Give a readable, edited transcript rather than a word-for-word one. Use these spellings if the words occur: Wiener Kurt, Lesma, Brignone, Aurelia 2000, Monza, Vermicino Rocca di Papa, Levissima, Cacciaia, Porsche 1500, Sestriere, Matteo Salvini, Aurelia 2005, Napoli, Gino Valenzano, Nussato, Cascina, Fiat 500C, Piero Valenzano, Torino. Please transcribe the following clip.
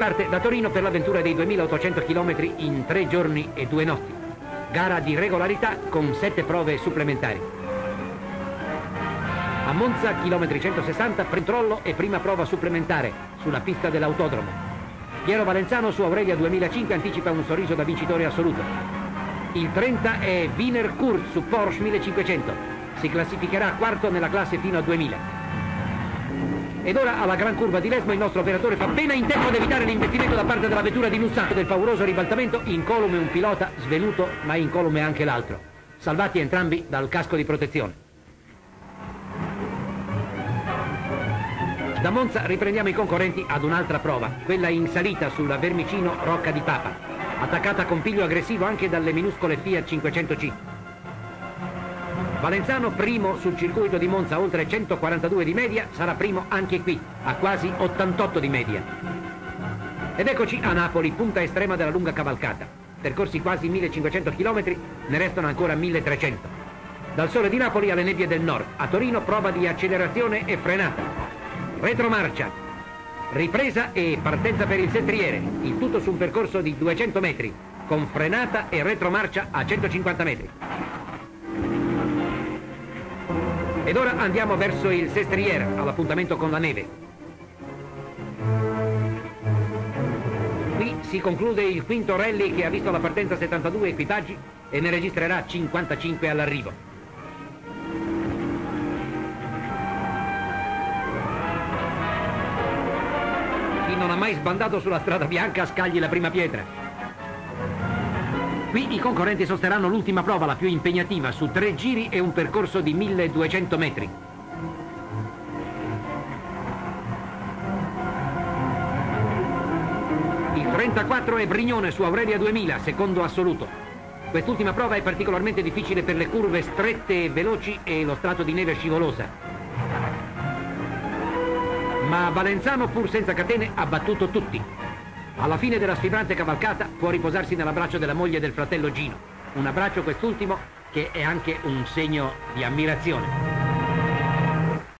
parte da Torino per l'avventura dei 2800 km in 3 giorni e 2 notti. Gara di regolarità con 7 prove supplementari. A Monza, chilometri 160, controllo e prima prova supplementare sulla pista dell'autodromo. Piero Valenzano su Aurelia 2005 anticipa un sorriso da vincitore assoluto. Il 30 è Wiener Kurt su Porsche 1500. Si classificherà quarto nella classe fino a 2000. Ed ora alla gran curva di Lesma il nostro operatore fa appena in tempo ad evitare l'investimento da parte della vettura di Nussato. Del pauroso ribaltamento incolume un pilota svenuto, ma incolume anche l'altro, salvati entrambi dal casco di protezione. Da Monza riprendiamo i concorrenti ad un'altra prova, quella in salita sulla Vermicino Rocca di Papa, attaccata con piglio aggressivo anche dalle minuscole Fiat 500C. Valenzano, primo sul circuito di Monza, oltre 142 di media, sarà primo anche qui, a quasi 88 di media. Ed eccoci a Napoli, punta estrema della lunga cavalcata. Percorsi quasi 1500 km, ne restano ancora 1300. Dal sole di Napoli alle nebbie del nord, a Torino prova di accelerazione e frenata. Retromarcia, ripresa e partenza per il Sestriere, il tutto su un percorso di 200 metri, con frenata e retromarcia a 150 metri. Ed ora andiamo verso il Sestriere, all'appuntamento con la neve. Qui si conclude il quinto rally che ha visto alla partenza 72 equipaggi e ne registrerà 55 all'arrivo. Non ha mai sbandato sulla strada bianca scagli la prima pietra. Qui i concorrenti sosterranno l'ultima prova, la più impegnativa, su 3 giri e un percorso di 1200 metri. Il 34 è Brignone su Aurelia 2000, secondo assoluto. Quest'ultima prova è particolarmente difficile per le curve strette e veloci e lo strato di neve scivolosa. Ma Valenzano, pur senza catene, ha battuto tutti. Alla fine della sfibrante cavalcata può riposarsi nell'abbraccio della moglie e del fratello Gino. Un abbraccio quest'ultimo che è anche un segno di ammirazione.